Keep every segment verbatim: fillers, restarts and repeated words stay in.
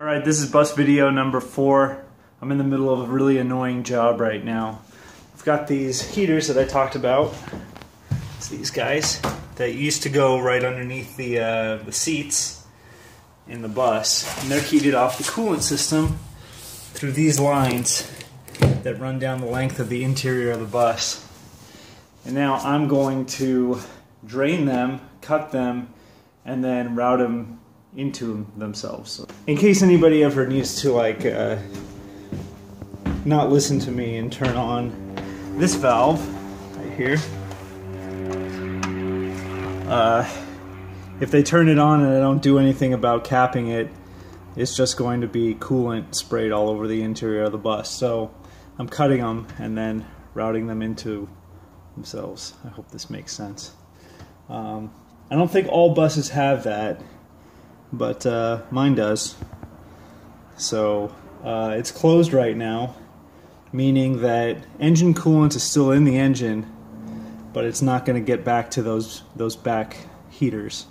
All right, this is bus video number four. I'm in the middle of a really annoying job right now. I've got these heaters that I talked about. It's these guys that used to go right underneath the, uh, the seats in the bus. And they're heated off the coolant system through these lines that run down the length of the interior of the bus. And now I'm going to drain them, cut them, and then route them into themselves. In case anybody ever needs to like uh, not listen to me and turn on this valve right here, uh, if they turn it on and I don't do anything about capping it, it's just going to be coolant sprayed all over the interior of the bus. So I'm cutting them and then routing them into themselves. I hope this makes sense. Um, I don't think all buses have that, but uh, mine does. So uh, it's closed right now, meaning that engine coolant is still in the engine, but it's not going to get back to those those back heaters.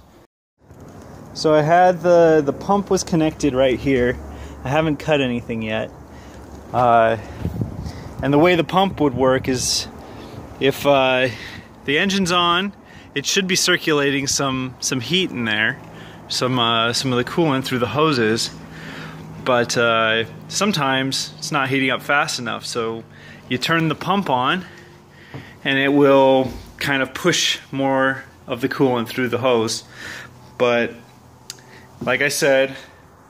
So I had the the pump was connected right here. I haven't cut anything yet, uh, and the way the pump would work is if uh, the engine's on, it should be circulating some some heat in there. Some uh, some of the coolant through the hoses, but uh, sometimes it's not heating up fast enough, so you turn the pump on and it will kind of push more of the coolant through the hose. But like I said,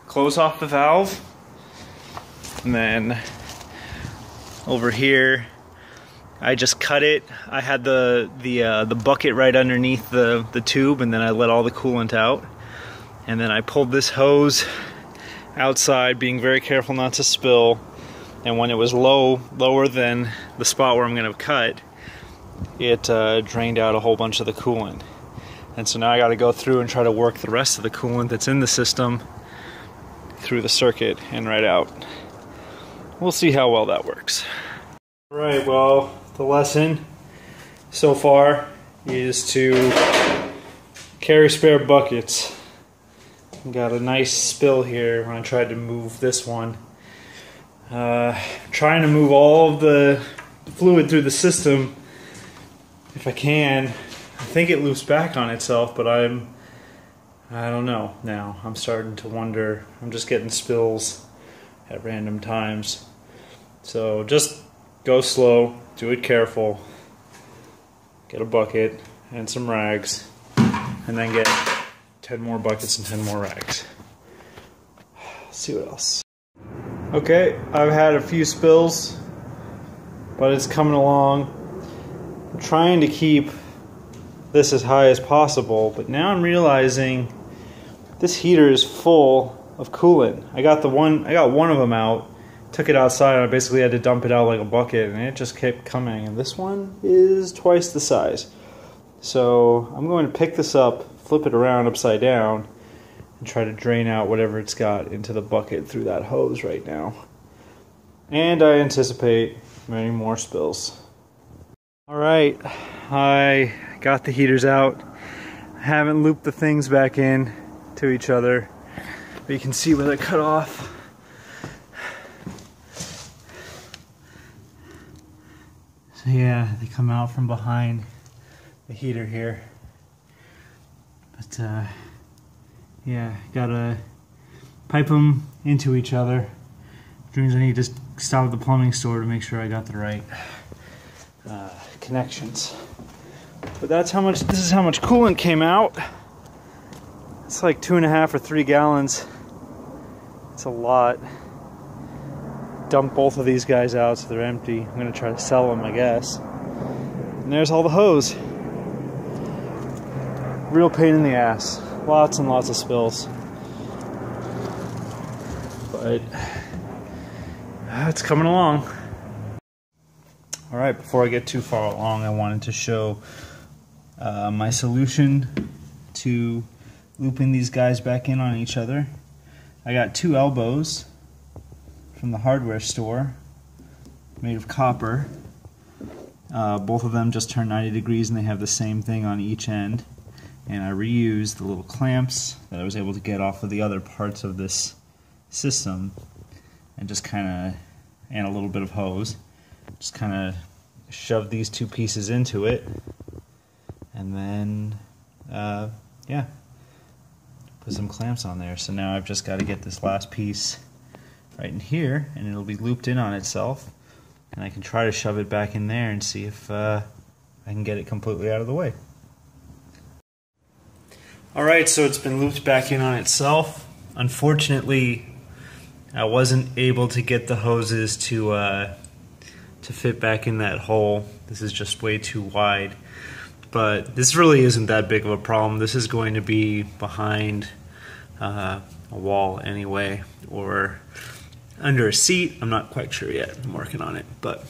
close off the valve, and then over here I just cut it. I had the the, uh, the bucket right underneath the, the tube, and then I let all the coolant out. And then I pulled this hose outside, being very careful not to spill. And when it was low, lower than the spot where I'm going to cut, it uh, drained out a whole bunch of the coolant. And so now I got to go through and try to work the rest of the coolant that's in the system through the circuit and right out. We'll see how well that works. All right, well, the lesson so far is to carry spare buckets. Got a nice spill here when I tried to move this one. Uh, trying to move all of the fluid through the system if I can. I think it loops back on itself, but I'm, I don't know now. I'm starting to wonder. I'm just getting spills at random times. So just go slow, do it careful, get a bucket and some rags, and then get ten more buckets and ten more rags. Let's see what else. Okay, I've had a few spills, but it's coming along. I'm trying to keep this as high as possible, but now I'm realizing this heater is full of coolant. I got the one, I got one of them out, took it outside, and I basically had to dump it out like a bucket, and it just kept coming. And this one is twice the size. So I'm going to pick this up, flip it around upside down, and try to drain out whatever it's got into the bucket through that hose right now. And I anticipate many more spills. All right, I got the heaters out. I haven't looped the things back in to each other, but you can see where they cut off. So yeah, they come out from behind the heater here. But uh, yeah, gotta pipe them into each other. Which means I need to stop at the plumbing store to make sure I got the right uh, connections. But that's how much. This is how much coolant came out. It's like two and a half or three gallons. It's a lot. Dump both of these guys out so they're empty. I'm gonna try to sell them, I guess. And there's all the hose. Real pain in the ass. Lots and lots of spills. But uh, it's coming along. All right, before I get too far along, I wanted to show uh, my solution to looping these guys back in on each other. I got two elbows from the hardware store, made of copper. Uh, both of them just turn ninety degrees and they have the same thing on each end. And I reused the little clamps that I was able to get off of the other parts of this system and just kind of, and a little bit of hose, just kind of shove these two pieces into it, and then uh, yeah, put some clamps on there. So now I've just got to get this last piece right in here, and it'll be looped in on itself, and I can try to shove it back in there and see if uh, I can get it completely out of the way. Alright, so it's been looped back in on itself. Unfortunately, I wasn't able to get the hoses to uh, to fit back in that hole. This is just way too wide. But this really isn't that big of a problem. This is going to be behind uh, a wall anyway, or under a seat. I'm not quite sure yet. I'm working on it. But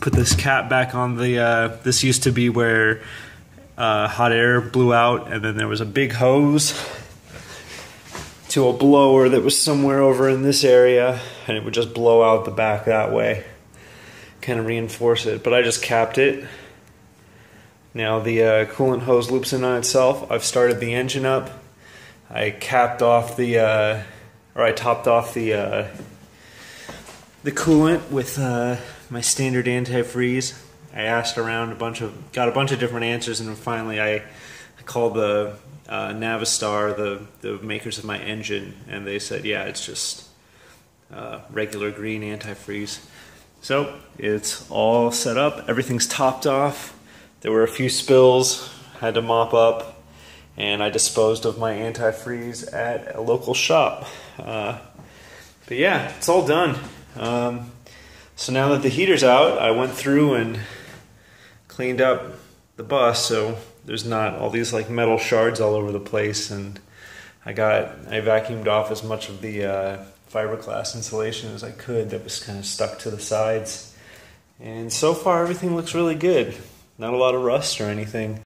put this cap back on the. Uh, this used to be where. Uh, hot air blew out, and then there was a big hose to a blower that was somewhere over in this area, and it would just blow out the back that way, kind of reinforce it. But I just capped it. Now the uh, coolant hose loops in on itself. I've started the engine up. I capped off the, uh, or I topped off the uh, the coolant with uh, my standard antifreeze. I asked around a bunch of, got a bunch of different answers, and finally I, I called the uh, Navistar, the, the makers of my engine, and they said, yeah, it's just uh, regular green antifreeze. So it's all set up, everything's topped off. There were a few spills, had to mop up, and I disposed of my antifreeze at a local shop. Uh, but yeah, it's all done. Um, so now that the heater's out, I went through and cleaned up the bus, so there's not all these like metal shards all over the place, and I got I vacuumed off as much of the uh, fiberglass insulation as I could that was kind of stuck to the sides, and so far everything looks really good. Not a lot of rust or anything.